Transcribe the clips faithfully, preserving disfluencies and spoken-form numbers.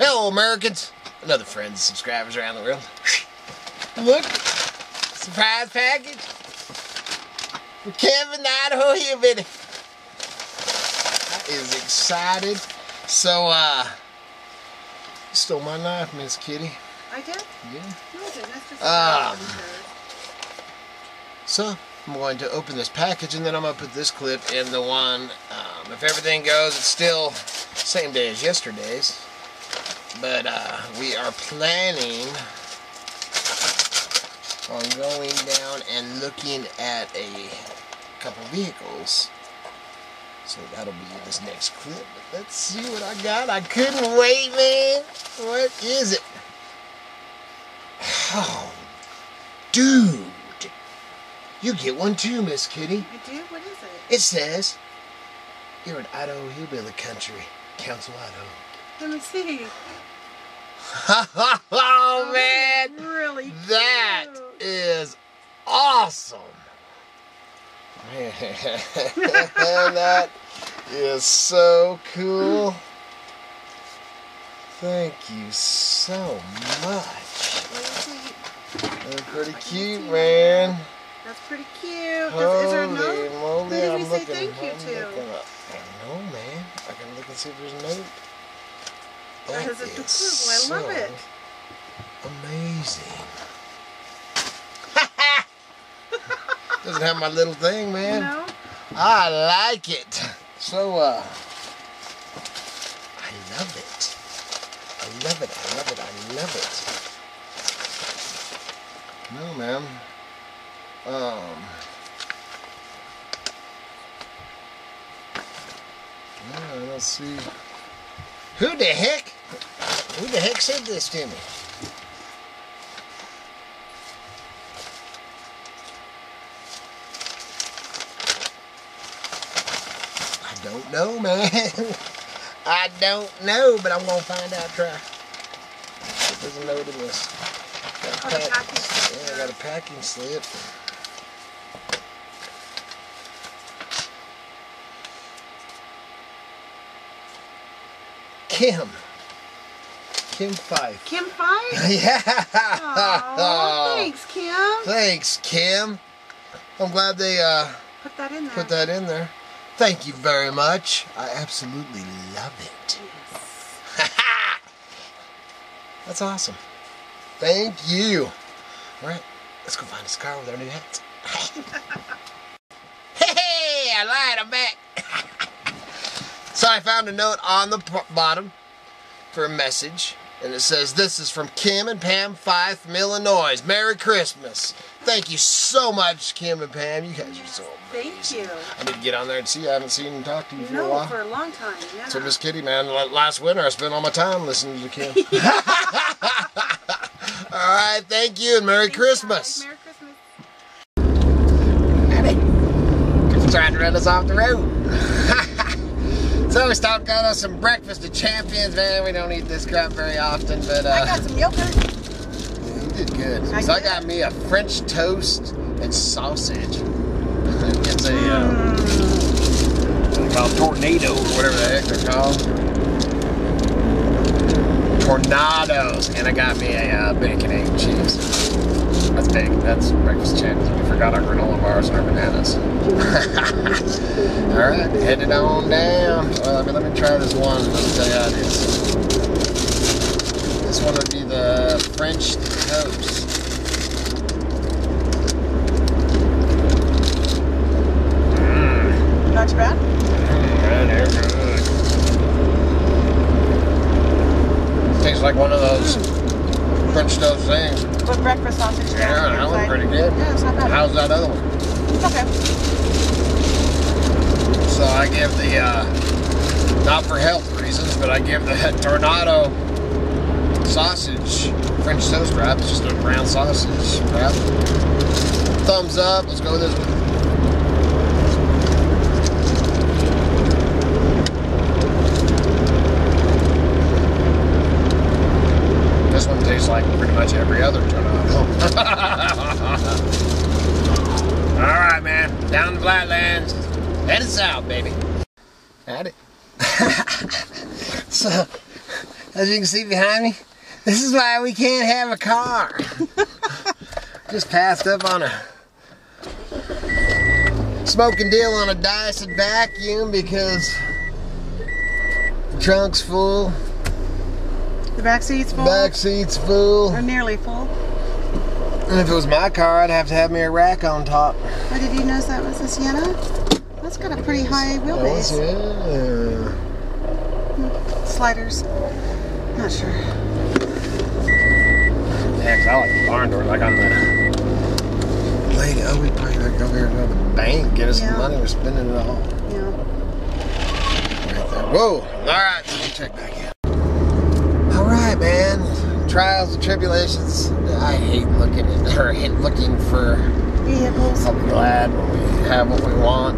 Hello, Americans, and other friends and subscribers around the world. And look, surprise package from Kevin Idaho here, baby. I is excited. So, uh, you stole my knife, Miss Kitty. I did? Yeah. No, I didn't. That's just um, so, I'm going to open this package, and then I'm going to put this clip in the one. Um, if everything goes, it's still same day as yesterday's. But uh, we are planning on going down and looking at a couple vehicles. So that'll be this next clip. But let's see what I got. I couldn't wait, man. What is it? Oh, dude. You get one too, Miss Kitty. I do? What is it? It says, you're an Idaho hillbilly country. Council, Idaho. Let me see. Oh, oh, man. That is really that cute. Is awesome. That is so cool. Thank you so much. That's pretty cute, man. That's pretty cute. Holy is there another? Who did we I'm say looking, thank you to? I don't know, man. I can look and see if there's a note. That is adorable. So I love it. Amazing. Doesn't have my little thing, man. No. I like it. So, uh, I love it. I love it. I love it. I love it. No, man. Um. Yeah, let's see. Who the heck? Who the heck said this to me? I don't know, man. I don't know, but I'm gonna find out. Try. There's a note in this. Got a oh, packing. Yeah, I got a packing slip. Kim. Kim Fife. Kim Fife? Yeah. Aww, thanks, Kim. Thanks, Kim. I'm glad they uh, put that in there. Put that in there. Thank you very much. I absolutely love it. Yes. That's awesome. Thank you. All right, let's go find this car with our new hats. Hey, I lied. I'm back. So I found a note on the bottom for a message, and it says, this is from Kim and Pam Fife from Illinois. Merry Christmas. Thank you so much, Kim and Pam. You guys yes, are so amazing. Thank you. I need to get on there and see you. I haven't seen and talked to you for no, a while. No, for a long time, yeah. So Miss Kitty, man, last winter I spent all my time listening to Kim. All right, thank you, and Merry Thanks, Christmas. Guys. Merry Christmas. Daddy, he's trying to run us off the road. So we stopped, got us some breakfast at Champions, man. We don't eat this crap very often, but uh, I got some yogurt. Yeah, you did good. I so did. I got me a French toast and sausage. It's a uh, what they call tornado or whatever the heck they're called. Tornadoes, and I got me a uh, bacon, egg, and cheese. That's big. That's breakfast Champions. We forgot our granola bars and our bananas. All right, headed on down. Well, I mean, let me try this one. Let me tell you how it is. This one would be the French toast. Mm. Not too bad. Mm, they're good. Tastes like one of those mm. French toast things. With breakfast sausage. Yeah, that one's pretty good. Yeah, it's not bad. How's that other one? It's okay. So I give the, uh, not for health reasons, but I give the tornado sausage, French toast wrap, it's just a brown sausage wrap. Thumbs up, let's go with this one. This one tastes like pretty much every other tornado. Alright, man, down the flatlands. That is out, baby. Got it. So, As you can see behind me, this is why we can't have a car. Just passed up on a smoking deal on a Dyson vacuum because the trunk's full. The back seat's full. Back seat's full. Or nearly full. And if it was my car, I'd have to have me a rack on top. Oh, did you notice that was the Sienna? That's got a pretty high wheelbase. Yeah. Sliders. Not sure. Yeah, because I like the barn door, like on the lady. Oh, we probably like go here and go to the bank, get us yeah. some money, we're spending it all. Yeah. Right. Whoa! Alright, so we'll check back in. Alright, man. Trials and tribulations. I hate looking at her, hate looking for vehicles. I'll be glad when we have what we want.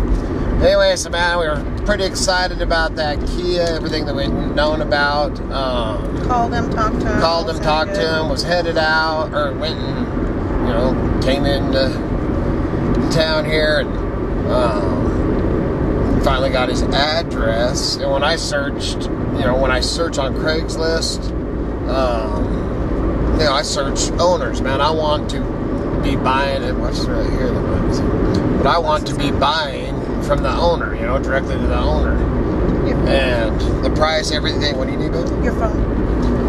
Anyway, so man, we were pretty excited about that Kia, everything that we'd known about. Um, called him, talked to him. Called him, talked to him, was headed out, or went and, you know, came into town here and um, finally got his address. And when I searched, you know, when I search on Craigslist, um, you know, I search owners, man. I want to be buying it. What's right here? The ones, but I want to be buying from the owner, you know, directly to the owner. Yep. And the price, everything. What do you need, babe? Your phone.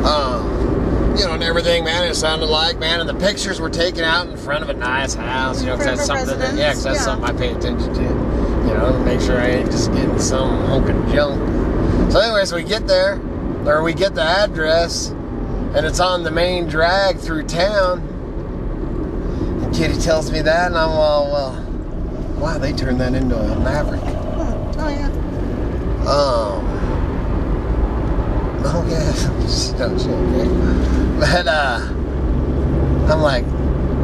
Um, you know, and everything, man. It sounded like, man, and the pictures were taken out in front of a nice house, you know, because that's something that, yeah, because that's yeah. something I pay attention to, you know, to make sure I ain't just getting some honking junk. So, anyways, we get there, or we get the address, and it's on the main drag through town. And Kitty tells me that, and I'm all, well, wow, they turned that into a Maverick. Oh, oh yeah. Um. Oh yeah. Just don't shake it. But uh, I'm like,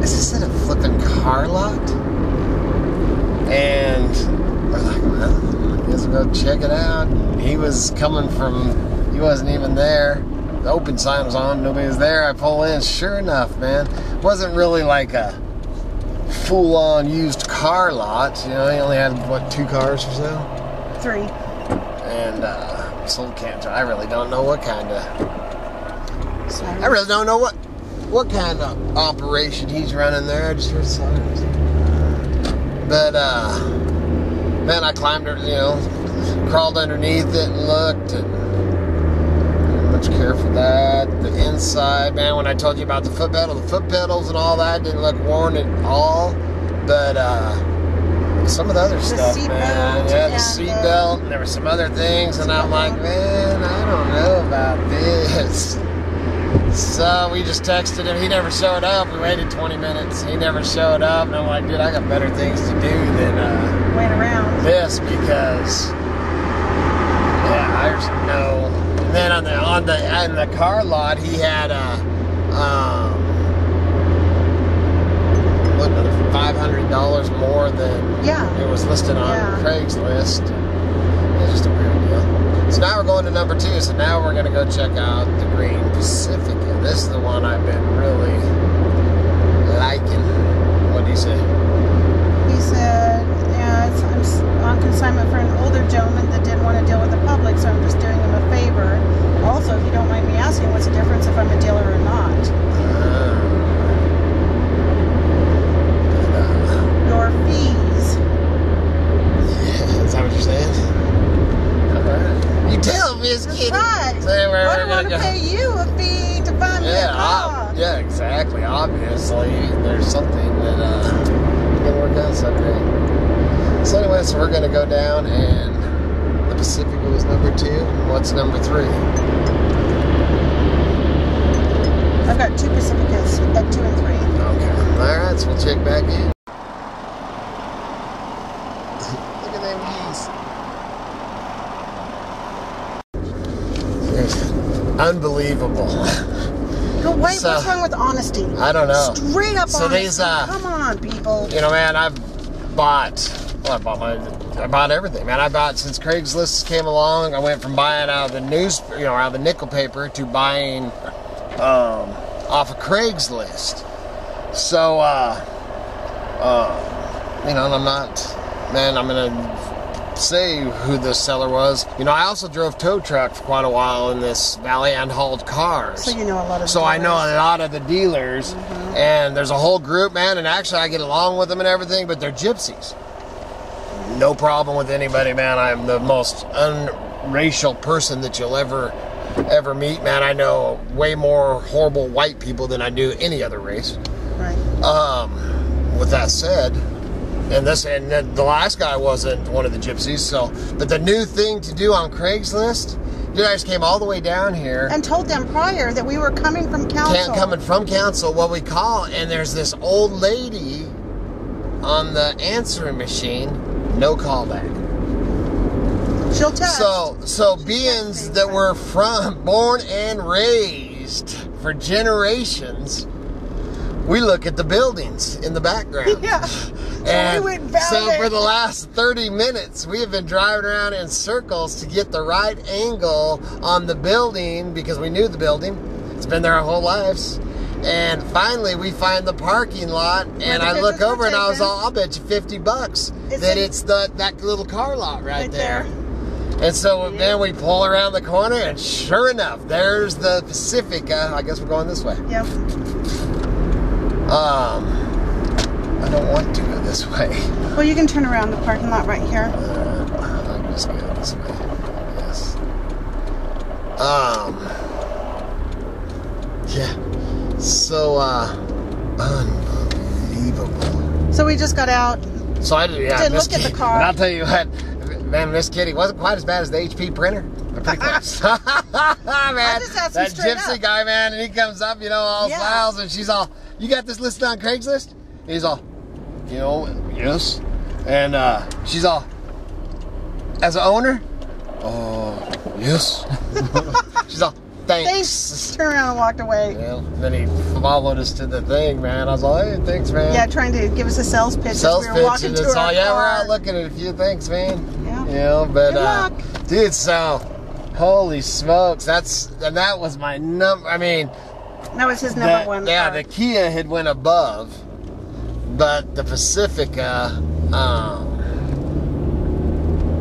is this in a flipping car lot? And we're like, well, I guess we'll go check it out. And he was coming from, he wasn't even there. The open sign was on, nobody was there. I pull in, sure enough, man, it wasn't really like a full-on used car lot, you know. He only had, what, two cars for sale? Three. And uh, sold can't. I really don't know what kind of. Sorry. I really don't know what what kind of operation he's running there. I just heard sirens. But uh, man, I climbed, you know, crawled underneath it and looked. And much care for that. The inside, man. When I told you about the foot pedal, the foot pedals and all that didn't look worn at all. But uh, some of the other the stuff, seat man, belt, yeah, the seatbelt, and there were some other things, and I'm like, man, I don't know about this. So we just texted him. He never showed up. We waited twenty minutes. He never showed up, and I'm like, dude, I got better things to do than uh, wait around this because, yeah, I just know. And then on the on the on the car lot, he had a. Um, another five hundred dollars more than yeah. it was listed on yeah. Craigslist. It's just a weird deal. So now we're going to number two. So now we're going to go check out the green Pacifica. This is the one I've been really liking. What did he say? He said, yeah, it's, I'm on consignment for an older gentleman that didn't want to deal with the public, so I'm just doing him a favor. Also, if you don't mind me asking, what's the difference if I'm a dealer or not? Uh, Your fees. Yeah, is that what you're saying? Alright. You tell me, Miss Kitty. That's right. So anyway, I don't want to pay you a fee to buy me yeah, a car. Yeah, exactly. Obviously, there's something that uh, can work out someday. So anyway, so we're going to go down, and the Pacifica was number two. And what's number three? I've got two Pacificas, at two and three. Okay. Alright, so we'll check back in. Unbelievable. But wait, so, what's wrong with honesty? I don't know. Straight up so honesty. These, uh, come on, people. You know, man, I've bought. Well, I bought my. I bought everything, man. I bought since Craigslist came along. I went from buying out of the news, you know, out of the nickel paper to buying um, off of Craigslist. So, uh, uh, you know, and I'm not. Man, I'm gonna say who the seller was. You know, I also drove tow truck for quite a while in this valley and hauled cars. So you know a lot of So dealers. I know a lot of the dealers, mm-hmm. and there's a whole group, man, and actually I get along with them and everything, but they're gypsies. No problem with anybody, man. I'm the most unracial person that you'll ever, ever meet, man. I know way more horrible white people than I do any other race. Right. Um, with that said, and this, and the last guy wasn't one of the gypsies, so, but the new thing to do on Craigslist, dude, I just came all the way down here. And told them prior that we were coming from council. Coming from council, what we call, and there's this old lady on the answering machine, no callback. She'll text. So, so beings that were from, born and raised for generations, we look at the buildings in the background. Yeah. And we went so for the last thirty minutes, we have been driving around in circles to get the right angle on the building because we knew the building. It's been there our whole lives. And finally, we find the parking lot, and I look over and I was all, I'll bet you fifty bucks that it's the that little car lot right there. And so then we pull around the corner, and sure enough, there's the Pacifica. I guess we're going this way. Yep. Um, I don't want to go this way. Well, you can turn around the parking lot right here. Uh, I'll just go this way, I guess. Um, yeah. So, uh, unbelievable. So we just got out. So I did, yeah. Did look Kitty, at the car. And I'll tell you what, man, Miss Kitty wasn't quite as bad as the H P printer. Pretty close. Man, I just asked that gypsy up. guy, man, and he comes up, you know, all yeah. smiles, and she's all, "You got this listed on Craigslist?" And he's all, "You know, yes." And uh, she's all, "As an owner?" "Oh, uh, yes." She's all, "Thanks." Thanks. Turned around and walked away. Well, and then he followed us to the thing, man. I was like, "Hey, thanks, man." Yeah, trying to give us a sales pitch. Sales as we were pitch, walking and it's all, yeah, car. We're out looking at a few things, man. Yeah. You know, but Good uh, luck. dude, so. Holy smokes, that's, and that was my number, I mean. That was his number the, one. Yeah, part. The Kia had went above, but the Pacifica, um,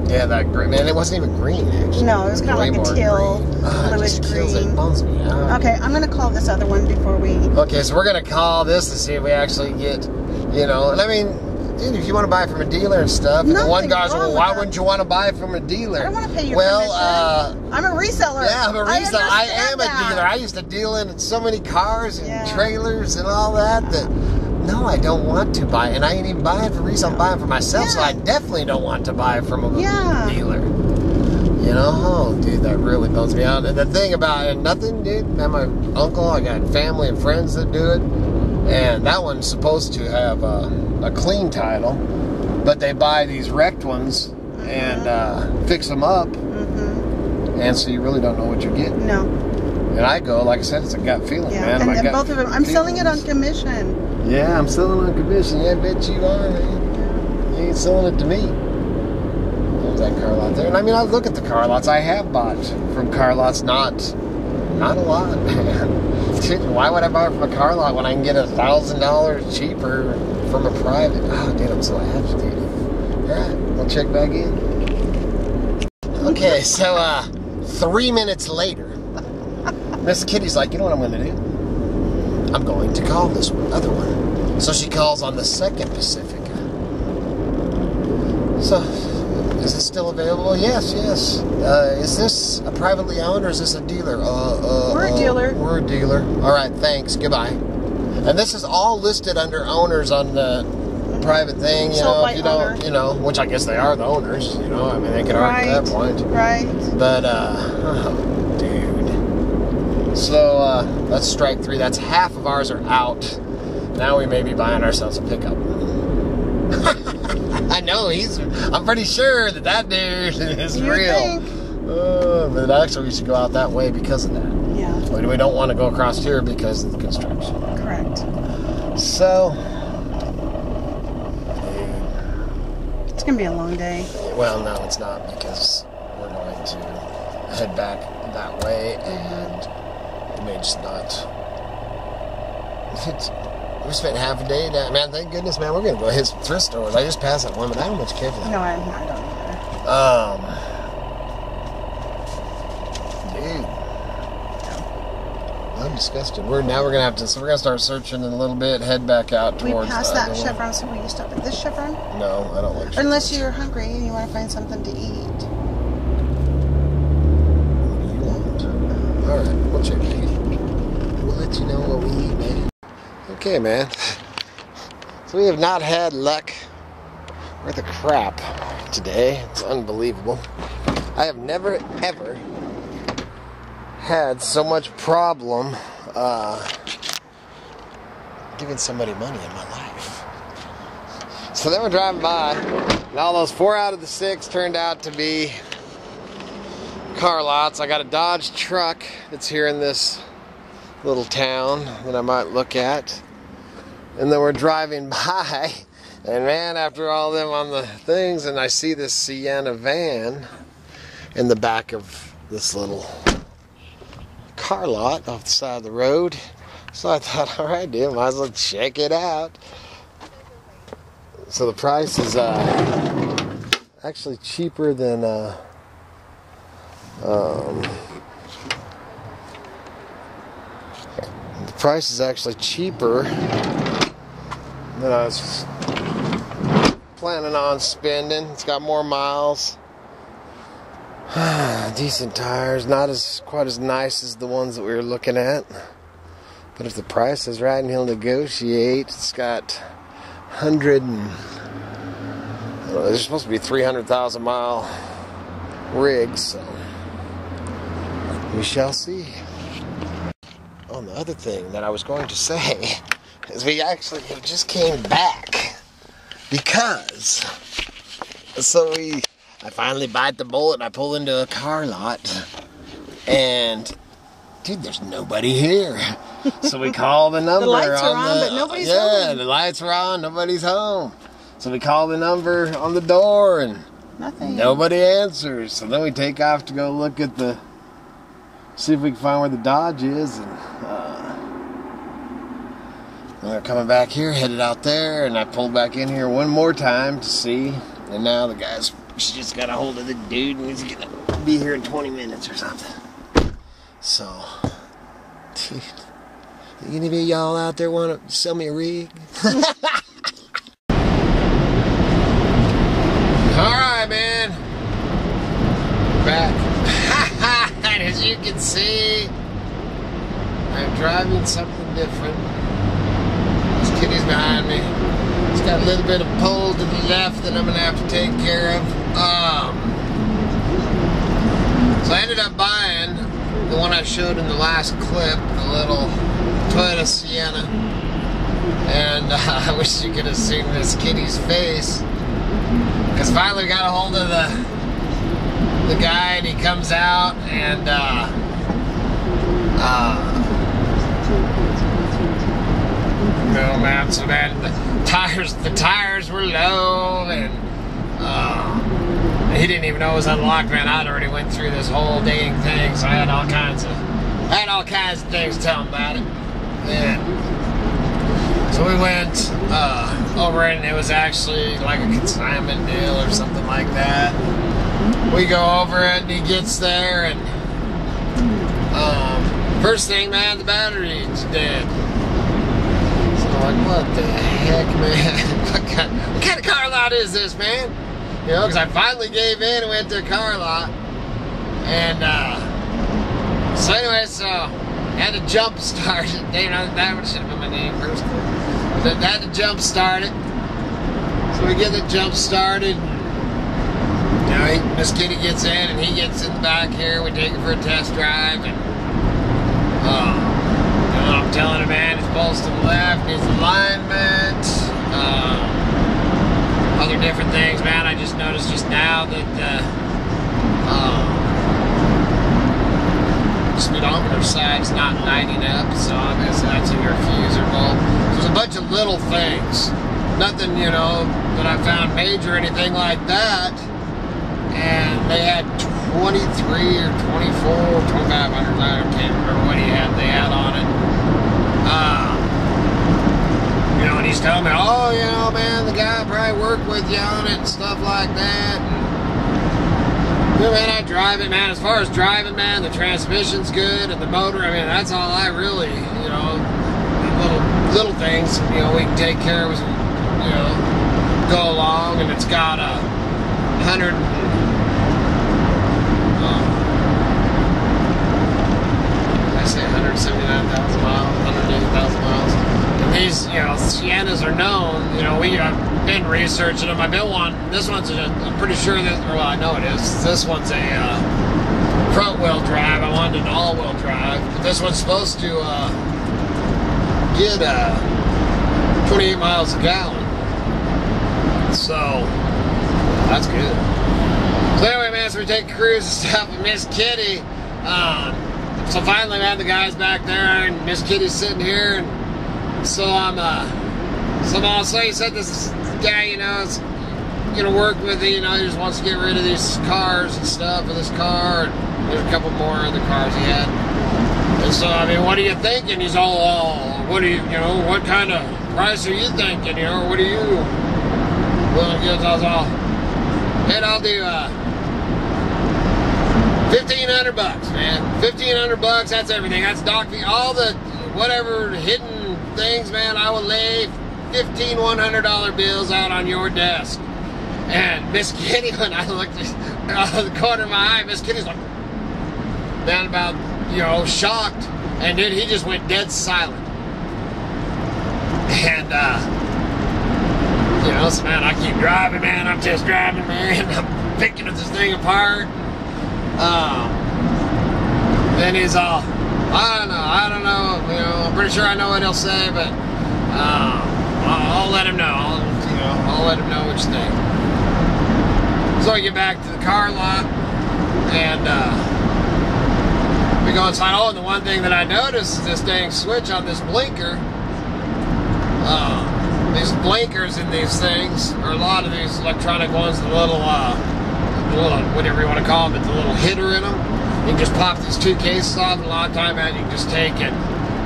yeah, that green, man, it wasn't even green, actually. No, it was kind of like a teal, green. Uh, bluish green. It bums me out. Okay, I'm going to call this other one before we. Okay, so we're going to call this to see if we actually get, you know, and I mean. Dude, if you want to buy from a dealer and stuff, and the one guy's well, why wouldn't you want to buy from a dealer? I don't want to pay your well, commission. Uh, I'm a reseller. Yeah, I'm a reseller. I, I am that. a dealer. I used to deal in so many cars and yeah. trailers and all that that, no, I don't want to buy. And I ain't even buying for resale. I'm buying for myself, yeah. so I definitely don't want to buy from a yeah. dealer. You know? Oh, dude, that really bums me out. And the thing about it, nothing, dude. Now my uncle, I got family and friends that do it. And that one's supposed to have a, a clean title, but they buy these wrecked ones mm-hmm. and uh, fix them up, mm-hmm. and so you really don't know what you're getting. No. And I go, like I said, it's a gut feeling, yeah. man. And, and both of them, I'm feelings. selling it on commission. Yeah, I'm selling it on commission. Yeah, I bet you are, man. You ain't selling it to me. There's that car lot there. And I mean, I look at the car lots. I have bought from car lots, not, not a lot, man. Why would I buy from a car lot when I can get a thousand dollars cheaper from a private? Oh, dude, I'm so agitated. All right, we'll check back in. Okay, so uh, three minutes later, Miss Kitty's like, you know what I'm going to do? I'm going to call this one, other one. So she calls on the second Pacifica. So, is it still available? Yes, yes. Uh, is this a privately owned or is this a dealer? Uh, uh, we're a dealer. Uh, we're a dealer. All right, thanks. Goodbye. And this is all listed under owners on the mm-hmm. private thing, you Sold know, if you owner. don't, you know, which I guess they are the owners, you know, I mean, they could argue right. that point. Right. But, uh, oh, dude. So, uh, that's strike three. That's half of ours are out. Now we may be buying ourselves a pickup. I know he's. I'm pretty sure that that dude is you real. Think? Uh, but actually, we should go out that way because of that. Yeah. We, we don't want to go across here because of the construction. Correct. So it's gonna be a long day. Well, no, it's not because we're going to head back that way, and we may just not. We spent half a day down. Man, thank goodness, man, we're going to go hit some thrift stores. I just passed that one, but I don't much care for that. No, I, I don't either. Um, dude, I'm disgusted. We're now we're gonna have to. So we're gonna start searching in a little bit. Head back out towards. We passed that Idaho. Chevron, so will you stop at this Chevron? No, I don't like. Chevrons. Unless you're hungry and you want to find something to eat. What do you want? All right, we'll check it. We'll let you know what we eat, man. Okay, man. So we have not had luck. We're the crap today. It's unbelievable. I have never ever had so much problem uh, giving somebody money in my life. So then we're driving by, and all those four out of the six turned out to be car lots. I got a Dodge truck that's here in this little town that I might look at, and then we're driving by. And man, after all them on the things, and I see this Sienna van in the back of this little car lot off the side of the road. So I thought, all right, dude, might as well check it out. So the price is uh, actually cheaper than uh, um, the price is actually cheaper than I was planning on spending. It's got more miles. Decent tires, not as quite as nice as the ones that we were looking at. But if the price is right and he'll negotiate, it's got hundred and I don't know, there's supposed to be three hundred thousand mile rigs, so we shall see. Oh, and the other thing that I was going to say is we actually have just came back. Because, so we, I finally bite the bullet and I pull into a car lot, and dude, there's nobody here. So we call the number. The lights on are on, the, but nobody's yeah, home. Yeah, the lights are on, nobody's home. So we call the number on the door, and nothing. Nobody answers. So then we take off to go look at the, see if we can find where the Dodge is, and uh, we're coming back here, headed out there, and I pulled back in here one more time to see. And now the guy's, she just got a hold of the dude, and he's gonna be here in twenty minutes or something. So, dude, any of y'all out there want to sell me a rig? All right, man. Back. As you can see, I'm driving something different. Kitty's behind me. It's got a little bit of pull to the left that I'm gonna have to take care of. Um, so I ended up buying the one I showed in the last clip, the little Toyota Sienna. And uh, I wish you could have seen Miss Kitty's face, because finally got a hold of the the guy, and he comes out and. Uh, uh, No, man, so that the tires, the tires were low, and uh, he didn't even know it was unlocked. Man, I'd already went through this whole dang thing, so I had all kinds of, I had all kinds of things to tell him about it. And so we went uh, over, and it was actually like a consignment deal or something like that. We go over it, and he gets there, and um, first thing, man, the battery's dead. Like, what the heck, man? What kind, what kind of car lot is this, man? You know, because I finally gave in and went to a car lot. And, uh, so anyway, so I had to jump start it. You know, that should have been my name first. But I had to jump start it. So we get the jump started. You know, he, Miss Kitty gets in, and he gets in the back here. We take it for a test drive. And, uh, I'm telling him, man, it's bolts to the left, it's alignment, uh, other different things, man. I just noticed just now that the um, speedometer side's not lighting up, so I'm guessing that's in your fuse or bolt. So there's a bunch of little things, nothing, you know, that I found major or anything like that. And they had twenty-three or twenty-four or twenty-five hundred, I can't remember what he had, they had on it. Uh, you know, and he's telling me, oh, you know, man, the guy I probably worked with you on it and stuff like that. And, Good, man, I drive it, man. As far as driving, man, the transmission's good and the motor, I mean, that's all I really, you know, little, little things, you know, we can take care of as we, you know, go along. And it's got a hundred, um, I say one hundred seventy-nine thousand miles, one hundred eighty thousand miles. And these, you know, Siennas are known, you know, we, I've been researching them. I've been wanting, this one's, a, I'm pretty sure that, or well, I know it is, this one's a uh, front wheel drive. I wanted an all wheel drive, but this one's supposed to uh, get uh, twenty-eight miles a gallon. So, that's good. So anyway, man, so we take a cruise and stuff with Miss Kitty. Uh, so finally, man, the guy's back there, and Miss Kitty's sitting here, and so I'm, uh, so also he said this guy, you know, is gonna work with you, you know, he just wants to get rid of these cars and stuff, with this car, and there's a couple more other cars he had. And so, I mean, what are you thinking? He's all, oh, what are you, you know, what kind of price are you thinking, you know, what are you? Well, I was all, and I'll do uh, fifteen hundred bucks, man. fifteen hundred bucks, that's everything. That's dock fee, all the whatever hidden things, man. I will lay fifteen one hundred dollar bills out on your desk. And Miss Kitty, when I looked out of the corner of my eye, Miss Kitty's like, down about, you know, shocked. And dude, he just went dead silent. And, uh, you know, so man, I keep driving, man. I'm just driving, man. I'm picking this thing apart. Um, then he's all, I don't know, I don't know. You know, I'm pretty sure I know what he'll say, but um, I'll, I'll let him know. I'll, you know, I'll let him know what you think. So I get back to the car lot, and uh, we go inside. Oh, and the one thing that I noticed is this dang switch on this blinker. Um, These blinkers in these things, or a lot of these electronic ones, the little, uh, the little, whatever you want to call them, but the little hitter in them. You can just pop these two cases off, and a lot of time out, you can just take and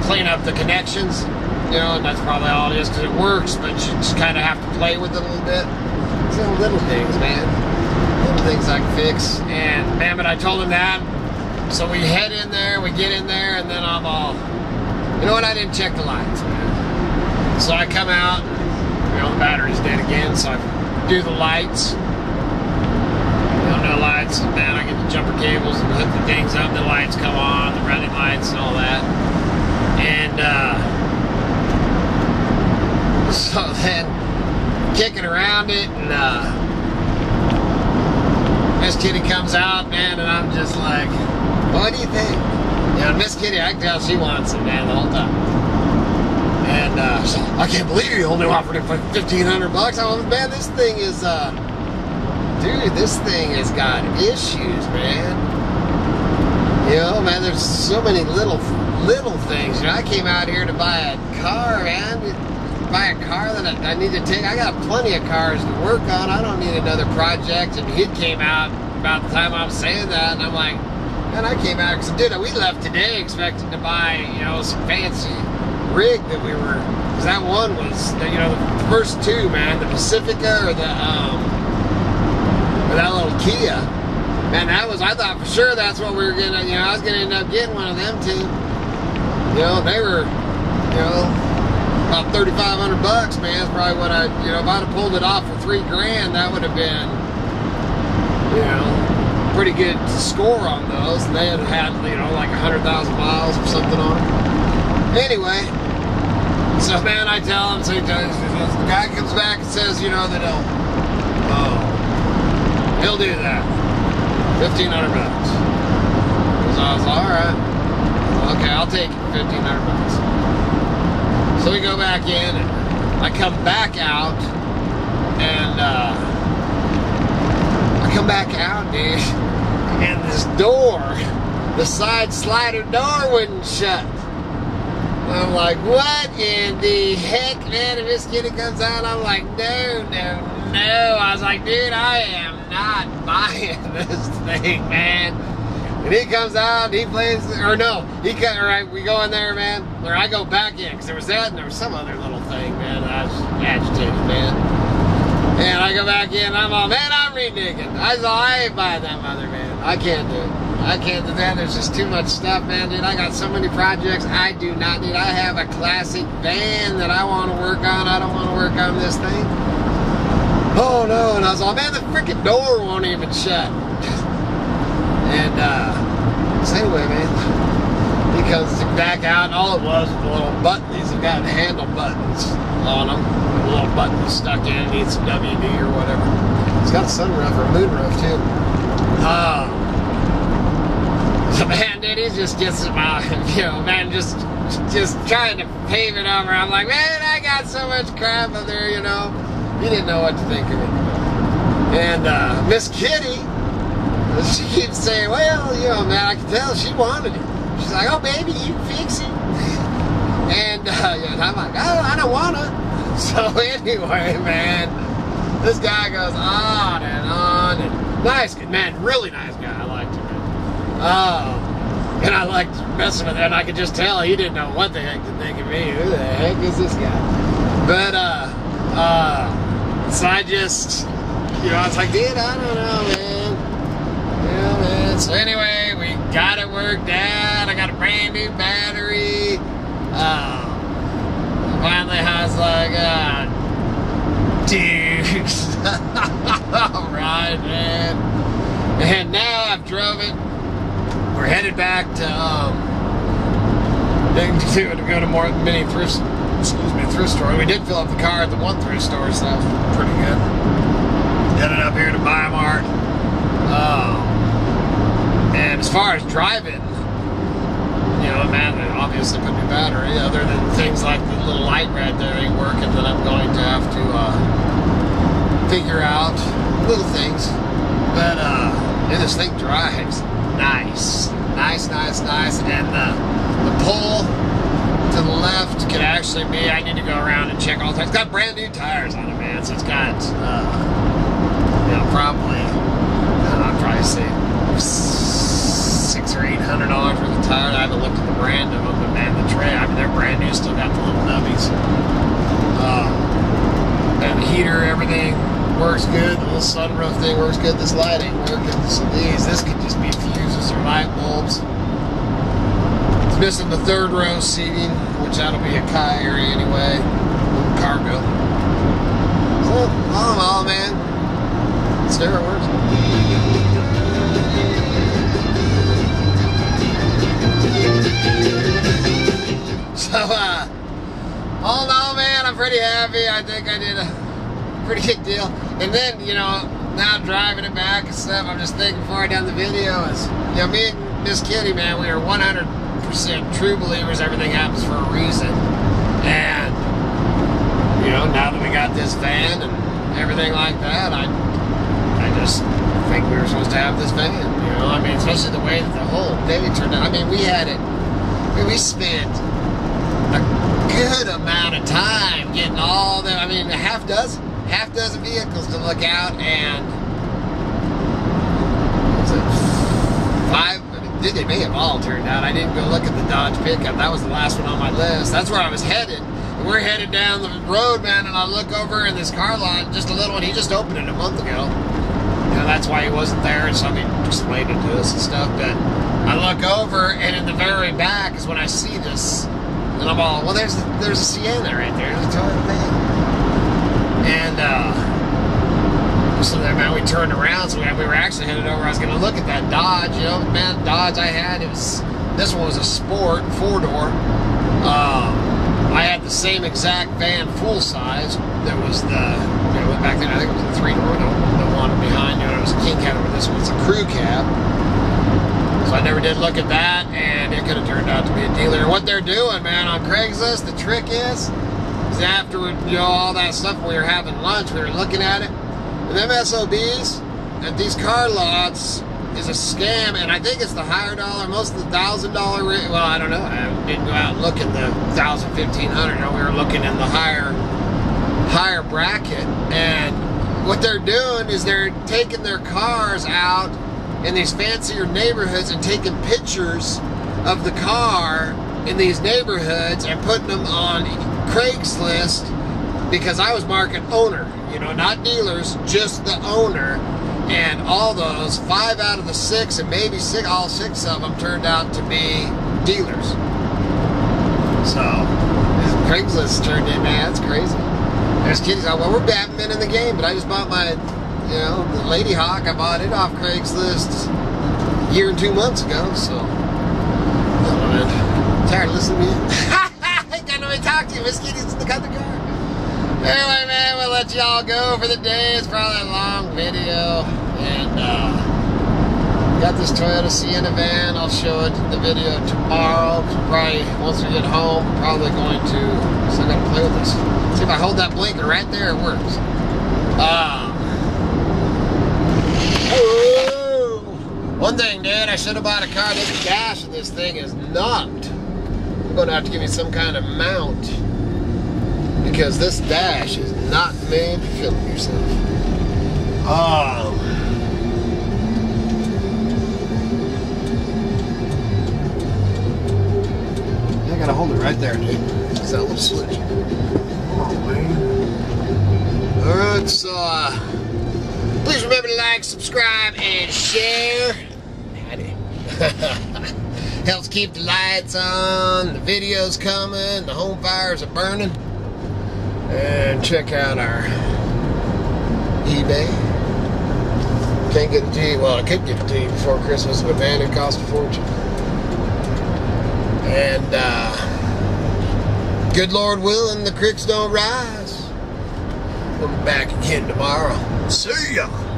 clean up the connections, you know, and that's probably all it is because it works, but you just kind of have to play with it a little bit. It's little, little things, man. Little things I can fix. And, man, but I told him that. So we head in there, we get in there, and then I'm all, you know what, I didn't check the lights, man. So I come out, and, you know, the battery's dead again, so I do the lights. You know, no lights, and then I get the jumper cables and hook the things up, the lights come on, the running lights and all that. And, uh, so then, kicking around it, and, uh, Miss Kitty comes out, man, and I'm just like, what do you think? You know, Miss Kitty, I can tell she wants it, man, the whole time. And uh, so, I can't believe you only offered it for fifteen hundred bucks. I was, man, this thing is, uh, dude, this thing has got issues, man. You know, man, there's so many little, little things. You know, I came out here to buy a car, man. Buy a car that I, I need to take. I got plenty of cars to work on. I don't need another project. And it came out about the time I'm saying that, and I'm like, man, I came out because, dude, we left today expecting to buy, you know, some fancy rig that we were, because that one was, you know, the first two, man, the Pacifica or the, um, or that little Kia, man, that was, I thought for sure that's what we were gonna, you know, I was gonna end up getting one of them two, you know, they were, you know, about thirty-five hundred bucks, man, that's probably what I, you know, if I'd have pulled it off for three grand, that would have been, you know, pretty good score on those, and they had had, you know, like one hundred thousand miles or something on them. Anyway, so, man, I tell him, so he tells, the guy comes back and says, you know, that he'll, oh, he'll do that. fifteen hundred bucks. So I was like, all right. Okay, I'll take it for fifteen hundred bucks. So we go back in, and I come back out, and, uh, I come back out, dude, and this door, the side slider door wouldn't shut. I'm like, what in the heck, man? If this kitty comes out, I'm like, no, no, no. I was like, dude, I am not buying this thing, man. And he comes out, he plays, or no, he cut, all right, we go in there, man, or I go back in, because there was that, and there was some other little thing, man, I was agitated, man. And I go back in, I'm all, man, I'm reneging. I was all, I ain't buying that mother, man. I can't do it. I can't do that. There's just too much stuff, man, dude. I got so many projects I do not need. I have a classic van that I want to work on. I don't want to work on this thing. Oh, no. And I was all, man, the freaking door won't even shut. And, uh, so anyway, man, he comes back out, and all it was was a little button. These have got handle buttons on them. Little button stuck in it, needs some W D or whatever. It's got a sunroof or a moonroof too. Uh, so man, dude, he just gets my, you know, man, just just trying to pave it over. I'm like, man, I got so much crap up there, you know. He didn't know what to think of it. And uh, Miss Kitty, she keeps saying, well, you know, man, I can tell she wanted it. She's like, oh, baby, you can fix it. And, uh, yeah, and I'm like, oh, I don't want to. So anyway, man, this guy goes on and on. And nice, man, really nice guy. I liked him. Oh, and I liked messing with him. And I could just tell he didn't know what the heck to think of me. Who the heck is this guy? But uh, uh, so I just, you know, I was like, dude, I don't know, man. Yeah, man. So anyway, we got it worked out. I got a brand new battery. Uh, Finally, I was like, ah, dude, all right, man. And now I've drove it. We're headed back to um, to go to more mini thrift, excuse me, thrift store. We did fill up the car at the one thrift store, so that was pretty good. Headed up here to Biomart. Um, and as far as driving, you know, man, it obviously put new battery, other than things like the little light right there ain't working that I'm going to have to uh, figure out, little things. But, uh, and this thing drives nice, nice, nice, nice, and uh, the pull to the left could actually be, I need to go around and check all the tires. It's got brand new tires on it, man, so it's got, uh, you know, probably, I'll probably say, six or eight hundred dollars worth of tires. I haven't looked at the brand of them, but man, the tray, I mean, they're brand new, still got the little nubbies. Uh, and the heater, everything works good. The little sunroof thing works good. This light ain't working. So these, this could just be fuses or light bulbs. It's missing the third row seating, which that'll be a Kia area anyway. Cargo. So, all in all, man, it's there, it works. So, uh, all in all, man, I'm pretty happy. I think I did a pretty good deal. And then, you know, now driving it back and stuff, I'm just thinking before I done the video is, you know, me and Miss Kitty, man, we are one hundred percent true believers. Everything happens for a reason. And, you know, now that we got this van and everything like that, I, I just think we were supposed to have this van. You know, I mean, especially the way that the whole thing turned out. I mean, we had it. I mean, we spent a good amount of time getting all the, I mean, a half dozen, half dozen vehicles to look out, and was it five, did they may have all turned out. I didn't go look at the Dodge pickup. That was the last one on my list. That's where I was headed. And we're headed down the road, man, and I look over in this car lot, just a little one. He just opened it a month ago. You know, that's why he wasn't there, and somebody explained it to us and stuff, but I look over, and in the very back is when I see this, and I'm all, well, there's the, there's a Sienna right there, there's a Toyota thing. And uh, so there, man, we turned around, so we, we were actually headed over. I was going to look at that Dodge, you know, man, Dodge I had, it was, this one was a Sport, four-door. Um, I had the same exact van, full-size. There was the, you know, back then, I think it was a three-door, the, the one behind, you know, it was a king cab, but this one's a crew cab. So I never did look at that, and it could have turned out to be a dealer. What they're doing, man, on Craigslist, the trick is, is after, you know, all that stuff, when we were having lunch, we were looking at it, and them S O Bs at these car lots is a scam, and I think it's the higher dollar, most of the one thousand dollar, well, I don't know, I didn't go out and look at the one thousand, fifteen hundred, you know, we were looking in the higher, higher bracket, and what they're doing is they're taking their cars out in these fancier neighborhoods and taking pictures of the car in these neighborhoods and putting them on Craigslist, because I was marking owner. you know, not dealers, just the owner. And all those, five out of the six, and maybe six, all six of them turned out to be dealers. So, Craigslist turned in, man, that's crazy. There's Kitty's like, well, we're Batman in the game, but I just bought my, you know, the Lady Hawk. I bought it off Craigslist a year and two months ago, so. I'm tired of listening to you. I ain't got nobody to talk to you. Miss Kitty's in the cut the car. Anyway, man, we'll let y'all go for the day. It's probably a long video. And, uh, got this Toyota Sienna van. I'll show it the video tomorrow. Probably, once we get home, probably going to, so I gotta play with this. See if I hold that blinker right there, it works. Um, oh, one thing, dude, I should have bought a car. This dash of this thing is knocked. I'm gonna have to give me some kind of mount, because this dash is not made to film yourself. Um, I gotta hold it right there, dude. It's that little switch. Oh, man. Alright, so uh, please remember to like, subscribe, and share. Helps keep the lights on, the videos coming, the home fires are burning. And check out our eBay. Can't get it to you. Well, I could get it to you before Christmas, but man, it cost a fortune. And uh, good Lord willing, the creeks don't rise. We'll be back again tomorrow. See ya!